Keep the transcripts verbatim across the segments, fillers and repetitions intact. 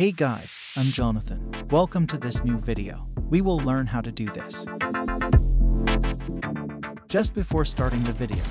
Hey guys, I'm Jonathan. Welcome to this new video. We will learn how to do this. Just before starting the video,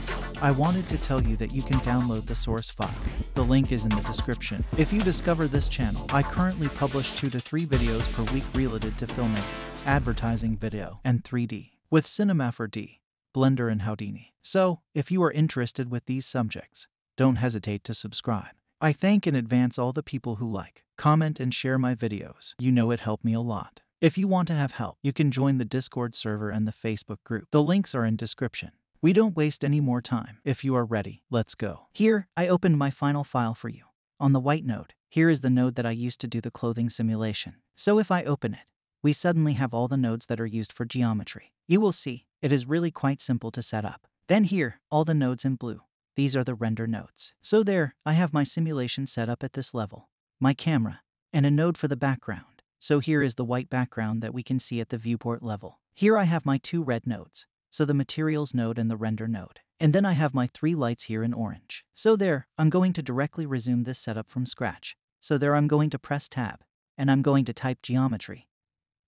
I wanted to tell you that you can download the source file. The link is in the description. If you discover this channel, I currently publish two to three videos per week related to filming, advertising video, and three D, with Cinema four D, Blender, and Houdini. So, if you are interested with these subjects, don't hesitate to subscribe. I thank in advance all the people who like, comment, and share my videos. You know it helped me a lot. If you want to have help, you can join the Discord server and the Facebook group. The links are in description. We don't waste any more time. If you are ready, let's go. Here, I opened my final file for you. On the white node, here is the node that I used to do the clothing simulation. So if I open it, we suddenly have all the nodes that are used for geometry. You will see, it is really quite simple to set up. Then here, all the nodes in blue. These are the render nodes. So there, I have my simulation set up at this level, my camera, and a node for the background. So here is the white background that we can see at the viewport level. Here I have my two red nodes. So the materials node and the render node. And then I have my three lights here in orange. So there, I'm going to directly resume this setup from scratch. So there I'm going to press tab, and I'm going to type geometry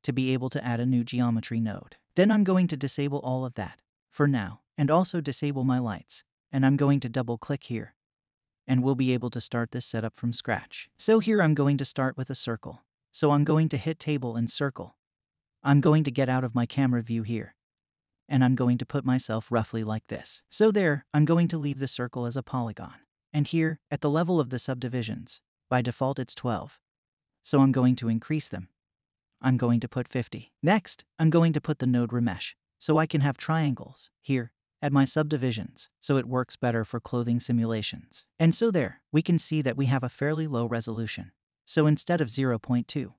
to be able to add a new geometry node. Then I'm going to disable all of that, for now, and also disable my lights. And I'm going to double click here, and we'll be able to start this setup from scratch. So here I'm going to start with a circle. So I'm going to hit table and circle. I'm going to get out of my camera view here. And I'm going to put myself roughly like this. So there, I'm going to leave the circle as a polygon. And here, at the level of the subdivisions, by default it's twelve. So I'm going to increase them. I'm going to put fifty. Next, I'm going to put the node remesh, so I can have triangles, here, at my subdivisions, so it works better for clothing simulations. And so there, we can see that we have a fairly low resolution. So instead of zero point two,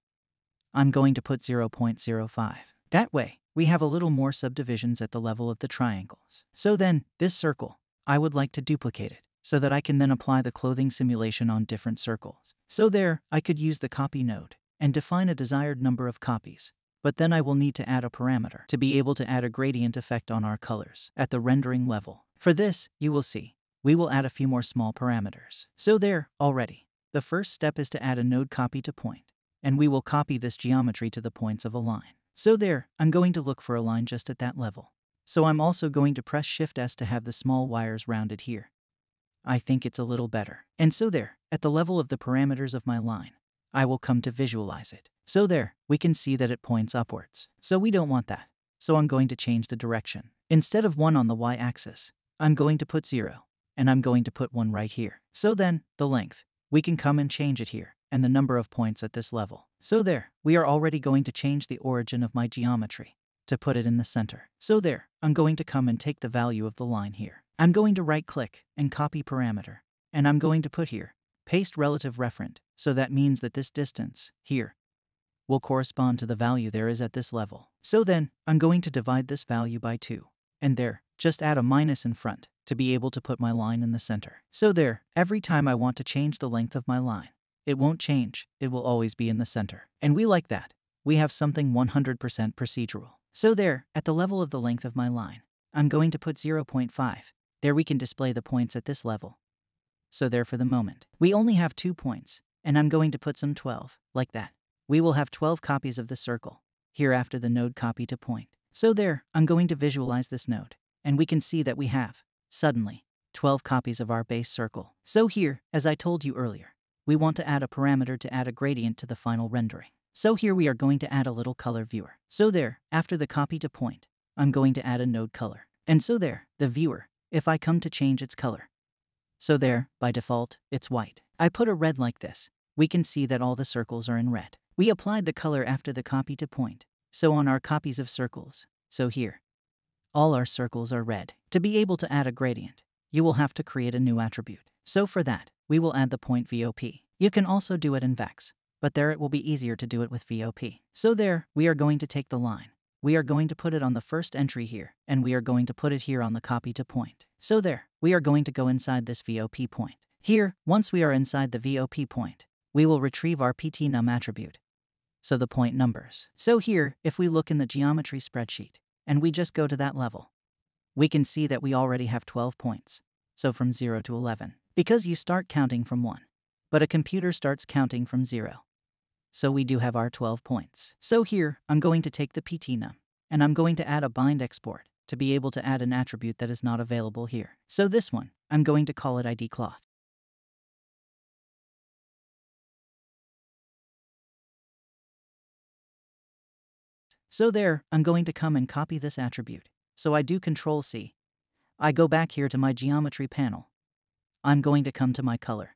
I'm going to put zero point zero five. That way, we have a little more subdivisions at the level of the triangles. So then, this circle, I would like to duplicate it, so that I can then apply the clothing simulation on different circles. So there, I could use the copy node, and define a desired number of copies, but then I will need to add a parameter to be able to add a gradient effect on our colors at the rendering level. For this, you will see, we will add a few more small parameters. So there, already, the first step is to add a node copy to point, and we will copy this geometry to the points of a line. So there, I'm going to look for a line just at that level. So I'm also going to press shift S to have the small wires rounded here. I think it's a little better. And so there, at the level of the parameters of my line, I will come to visualize it. So there, we can see that it points upwards. So we don't want that. So I'm going to change the direction. Instead of one on the y-axis, I'm going to put zero, and I'm going to put one right here. So then, the length, we can come and change it here, and the number of points at this level. So there, we are already going to change the origin of my geometry, to put it in the center. So there, I'm going to come and take the value of the line here. I'm going to right-click, and copy parameter, and I'm going to put here, paste relative referent, so that means that this distance, here, will correspond to the value there is at this level. So then, I'm going to divide this value by two, and there, just add a minus in front, to be able to put my line in the center. So there, every time I want to change the length of my line, it won't change, it will always be in the center. And we like that. We have something one hundred percent procedural. So there, at the level of the length of my line, I'm going to put zero point five. There we can display the points at this level. So there for the moment, we only have two points, and I'm going to put some twelve, like that. We will have twelve copies of the circle, here after the node copy to point. So there, I'm going to visualize this node, and we can see that we have, suddenly, twelve copies of our base circle. So here, as I told you earlier, we want to add a parameter to add a gradient to the final rendering. So here we are going to add a little color viewer. So there, after the copy to point, I'm going to add a node color. And so there, the viewer, if I come to change its color. So there, by default, it's white. I put a red like this. We can see that all the circles are in red. We applied the color after the copy to point. So on our copies of circles, so here, all our circles are red. To be able to add a gradient, you will have to create a new attribute. So for that, we will add the point V O P. You can also do it in VEX, but there it will be easier to do it with V O P. So there, we are going to take the line. We are going to put it on the first entry here, and we are going to put it here on the copy to point. So there, we are going to go inside this V O P point. Here, once we are inside the V O P point, we will retrieve our PtNum attribute, so the point numbers. So here, if we look in the geometry spreadsheet, and we just go to that level, we can see that we already have twelve points, so from zero to eleven. Because you start counting from one, but a computer starts counting from zero. so we do have our twelve points. So here, I'm going to take the PtNum, and I'm going to add a bind export to be able to add an attribute that is not available here. So this one, I'm going to call it I D cloth. So there, I'm going to come and copy this attribute. So I do control C. I go back here to my geometry panel. I'm going to come to my color.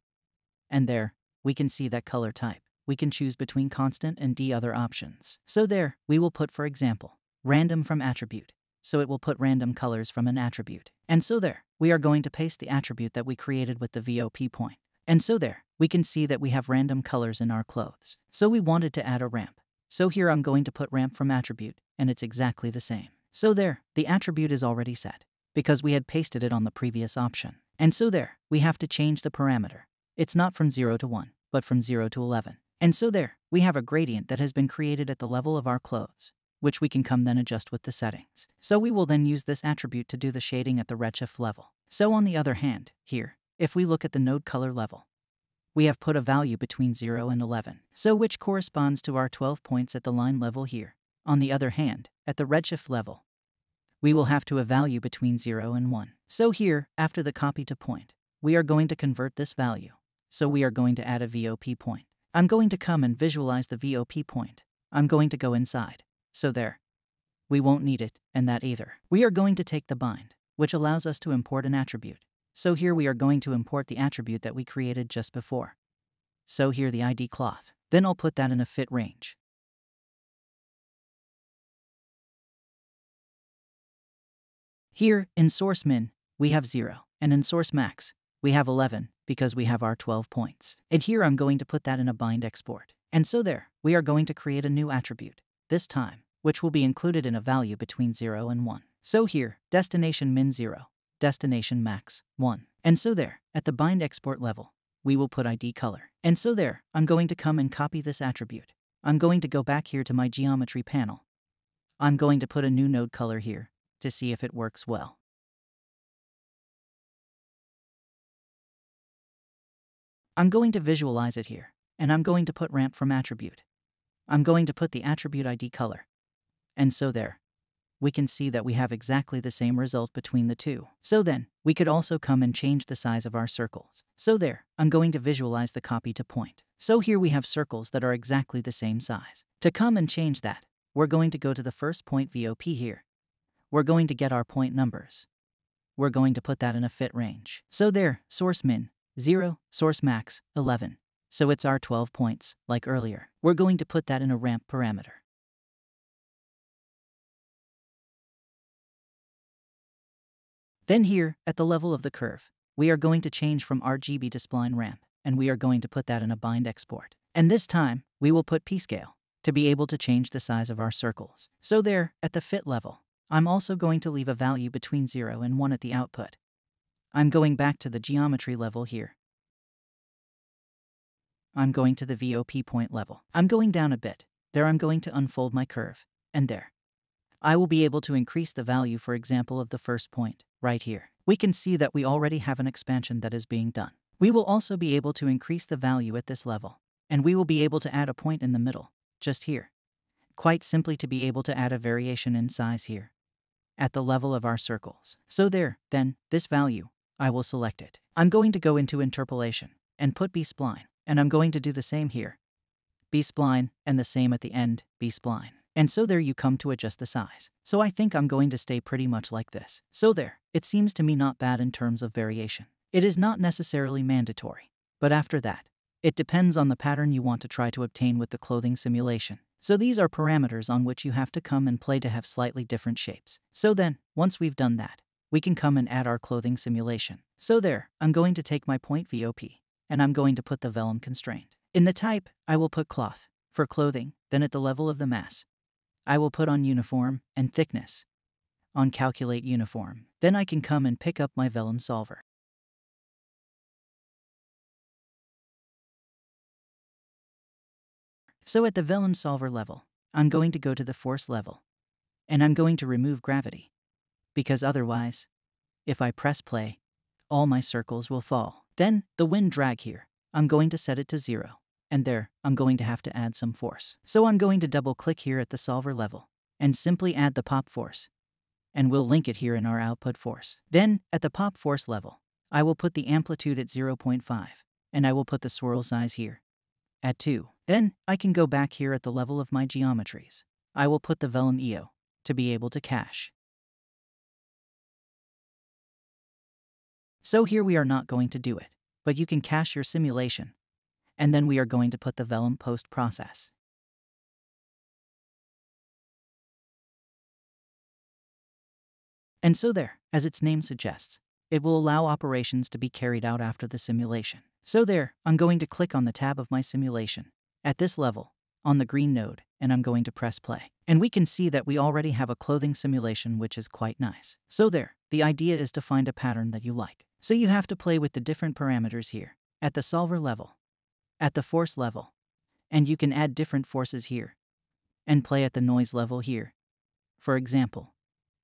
And there, we can see that color type. We can choose between constant and D other options. So there, we will put, for example, random from attribute. So it will put random colors from an attribute. And so there, we are going to paste the attribute that we created with the V O P point. And so there, we can see that we have random colors in our clothes. So we wanted to add a ramp. So here I'm going to put ramp from attribute, and it's exactly the same. So there, the attribute is already set, because we had pasted it on the previous option. And so there, we have to change the parameter. It's not from zero to one, but from zero to eleven. And so there, we have a gradient that has been created at the level of our clothes, which we can come then adjust with the settings. So we will then use this attribute to do the shading at the Redshift level. So on the other hand, here, if we look at the node color level, we have put a value between zero and eleven, so which corresponds to our twelve points at the line level here. On the other hand, at the Redshift level, we will have to a value between zero and one. So here, after the copy to point, we are going to convert this value. So we are going to add a V O P point. I'm going to come and visualize the V O P point. I'm going to go inside. So there. We won't need it, and that either. We are going to take the bind, which allows us to import an attribute. So here we are going to import the attribute that we created just before. So here the I D cloth. Then I'll put that in a fit range. Here, in source min, we have zero, and in source max, we have eleven, because we have our twelve points. And here I'm going to put that in a bind export. And so there, we are going to create a new attribute, this time, which will be included in a value between zero and one. So here, destination min zero. Destination max, one. And so there, at the bind export level, we will put I D color. And so there, I'm going to come and copy this attribute. I'm going to go back here to my geometry panel. I'm going to put a new node color here to see if it works well. I'm going to visualize it here, and I'm going to put ramp from attribute. I'm going to put the attribute I D color. And so there, we can see that we have exactly the same result between the two. So then, we could also come and change the size of our circles. So there, I'm going to visualize the copy to point. So here we have circles that are exactly the same size. To come and change that, we're going to go to the first point V O P here. We're going to get our point numbers. We're going to put that in a fit range. So there, source min, zero, source max, eleven. So it's our twelve points, like earlier. We're going to put that in a ramp parameter. Then here, at the level of the curve, we are going to change from R G B to spline ramp, and we are going to put that in a bind export. And this time, we will put pscale to be able to change the size of our circles. So there, at the fit level, I'm also going to leave a value between zero and one at the output. I'm going back to the geometry level here. I'm going to the V O P point level. I'm going down a bit. There I'm going to unfold my curve, and there. I will be able to increase the value, for example, of the first point. Right here, we can see that we already have an expansion that is being done. We will also be able to increase the value at this level, and we will be able to add a point in the middle, just here. Quite simply to be able to add a variation in size here, at the level of our circles. So there, then, this value, I will select it. I'm going to go into interpolation, and put B-spline, and I'm going to do the same here. B-spline, and the same at the end, B-spline. And so there you come to adjust the size. So I think I'm going to stay pretty much like this. So there, it seems to me not bad in terms of variation. It is not necessarily mandatory, but after that, it depends on the pattern you want to try to obtain with the clothing simulation. So these are parameters on which you have to come and play to have slightly different shapes. So then, once we've done that, we can come and add our clothing simulation. So there, I'm going to take my point V O P, and I'm going to put the vellum constraint. In the type, I will put cloth, for clothing, then at the level of the mass, I will put on uniform and thickness on calculate uniform. Then I can come and pick up my vellum solver. So at the vellum solver level, I'm going to go to the force level, and I'm going to remove gravity, because otherwise, if I press play, all my circles will fall. Then the wind drag here, I'm going to set it to zero, And there, I'm going to have to add some force. So I'm going to double click here at the solver level and simply add the pop force, and we'll link it here in our output force. Then, at the pop force level, I will put the amplitude at zero point five, and I will put the swirl size here at two. Then, I can go back here at the level of my geometries. I will put the vellum E O to be able to cache. So here we are not going to do it, but you can cache your simulation. And then we are going to put the vellum post process. And so there, as its name suggests, it will allow operations to be carried out after the simulation. So there, I'm going to click on the tab of my simulation, at this level, on the green node, and I'm going to press play. And we can see that we already have a clothing simulation, which is quite nice. So there, the idea is to find a pattern that you like. So you have to play with the different parameters here, at the solver level, at the force level, and you can add different forces here, and play at the noise level here, for example,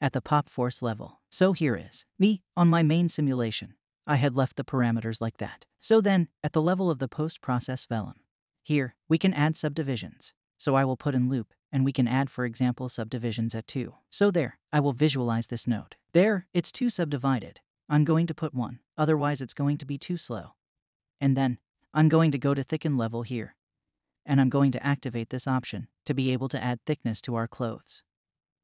at the pop force level. So here is me, on my main simulation, I had left the parameters like that. So then, at the level of the post-process vellum, here, we can add subdivisions, so I will put in loop, and we can add, for example, subdivisions at two. So there, I will visualize this node. There, it's two subdivided, I'm going to put one, otherwise it's going to be too slow. And then, I'm going to go to thicken level here, and I'm going to activate this option to be able to add thickness to our clothes,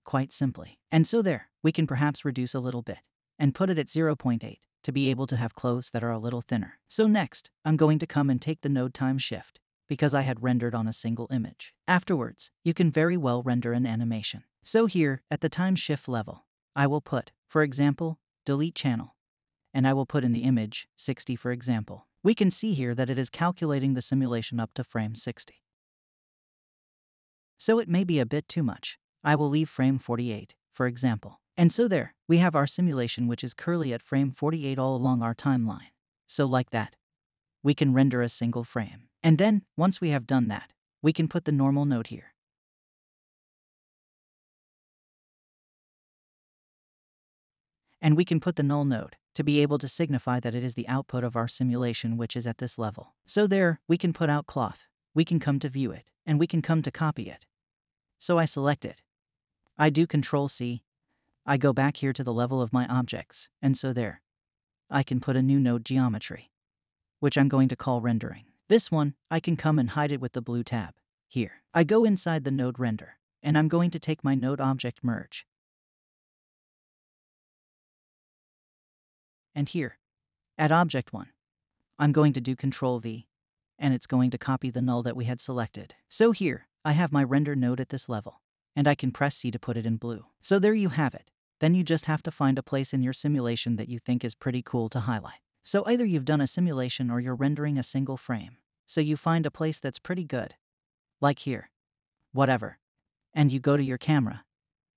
quite simply. And so there, we can perhaps reduce a little bit, and put it at zero point eight to be able to have clothes that are a little thinner. So next, I'm going to come and take the node time shift, because I had rendered on a single image. Afterwards, you can very well render an animation. So here, at the time shift level, I will put, for example, delete channel, and I will put in the image, sixty for example. We can see here that it is calculating the simulation up to frame sixty. So it may be a bit too much. I will leave frame forty-eight, for example. And so there, we have our simulation which is currently at frame forty-eight all along our timeline. So like that, we can render a single frame. And then, once we have done that, we can put the normal node here. And we can put the null node to be able to signify that it is the output of our simulation which is at this level. So there, we can put out cloth, we can come to view it, and we can come to copy it. So I select it. I do control C. I go back here to the level of my objects, and so there, I can put a new node geometry, which I'm going to call rendering. This one, I can come and hide it with the blue tab, here. I go inside the node render, and I'm going to take my node object merge, and here, at object one, I'm going to do control V, and it's going to copy the null that we had selected. So here, I have my render node at this level, and I can press C to put it in blue. So there you have it. Then you just have to find a place in your simulation that you think is pretty cool to highlight. So either you've done a simulation or you're rendering a single frame. So you find a place that's pretty good, like here, whatever, and you go to your camera.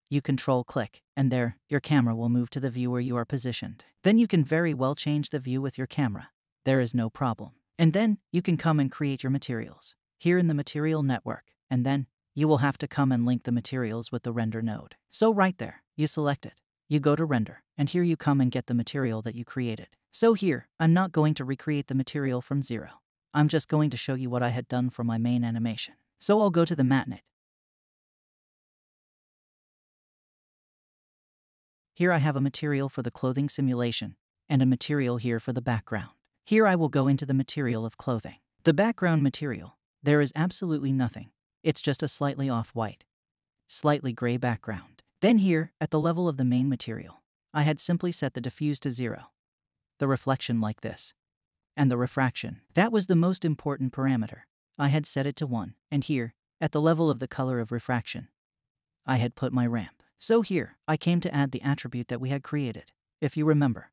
You control click, and there, your camera will move to the view where you are positioned. Then you can very well change the view with your camera. There is no problem. And then, you can come and create your materials, here in the material network, and then, you will have to come and link the materials with the render node. So right there, you select it, you go to render, and here you come and get the material that you created. So here, I'm not going to recreate the material from zero. I'm just going to show you what I had done for my main animation. So I'll go to the matnet. Here I have a material for the clothing simulation, and a material here for the background. Here I will go into the material of clothing. The background material, there is absolutely nothing. It's just a slightly off-white, slightly gray background. Then here, at the level of the main material, I had simply set the diffuse to zero, the reflection like this, and the refraction. That was the most important parameter. I had set it to one, and here, at the level of the color of refraction, I had put my ramp. So here, I came to add the attribute that we had created, if you remember,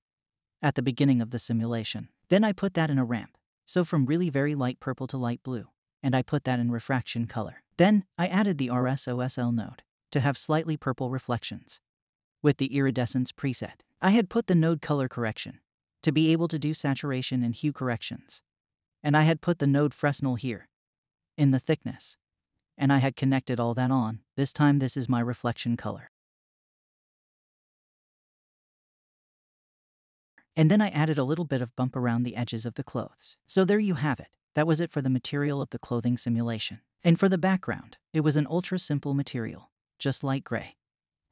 at the beginning of the simulation. Then I put that in a ramp, so from really very light purple to light blue, and I put that in refraction color. Then, I added the R S O S L node, to have slightly purple reflections, with the iridescence preset. I had put the node color correction, to be able to do saturation and hue corrections, and I had put the node Fresnel here, in the thickness, and I had connected all that on. This time this is my reflection color. And then I added a little bit of bump around the edges of the clothes. So there you have it. That was it for the material of the clothing simulation. And for the background, it was an ultra-simple material, just light gray.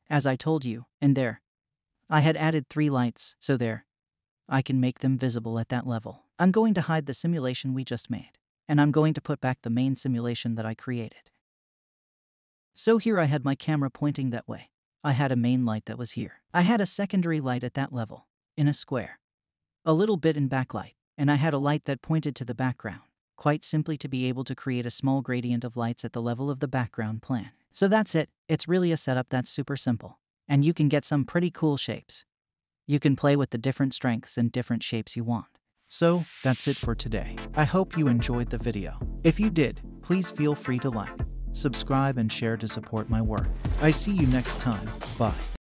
As I told you, and there. I had added three lights, so there. I can make them visible at that level. I'm going to hide the simulation we just made, and I'm going to put back the main simulation that I created. So here I had my camera pointing that way. I had a main light that was here. I had a secondary light at that level, in a square. A little bit in backlight, and I had a light that pointed to the background, quite simply to be able to create a small gradient of lights at the level of the background plan. So that's it. It's really a setup that's super simple, and you can get some pretty cool shapes. You can play with the different strengths and different shapes you want. So, that's it for today. I hope you enjoyed the video. If you did, please feel free to like, subscribe, and share to support my work. I see you next time. Bye.